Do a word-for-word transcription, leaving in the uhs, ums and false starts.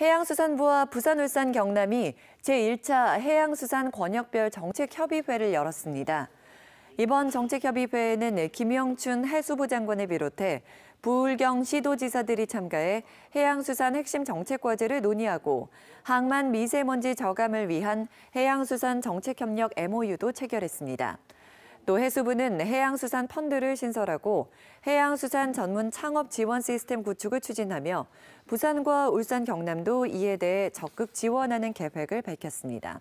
해양수산부와 부산울산 경남이 제일 차 해양수산 권역별 정책협의회를 열었습니다. 이번 정책협의회에는 김영춘 해수부 장관을 비롯해 부울경 시도지사들이 참가해 해양수산 핵심 정책과제를 논의하고 항만 미세먼지 저감을 위한 해양수산 정책협력 엠오유도 체결했습니다. 또 해수부는 해양수산 펀드를 신설하고 해양수산 전문 창업 지원 시스템 구축을 추진하며 부산과 울산, 경남도 이에 대해 적극 지원하는 계획을 밝혔습니다.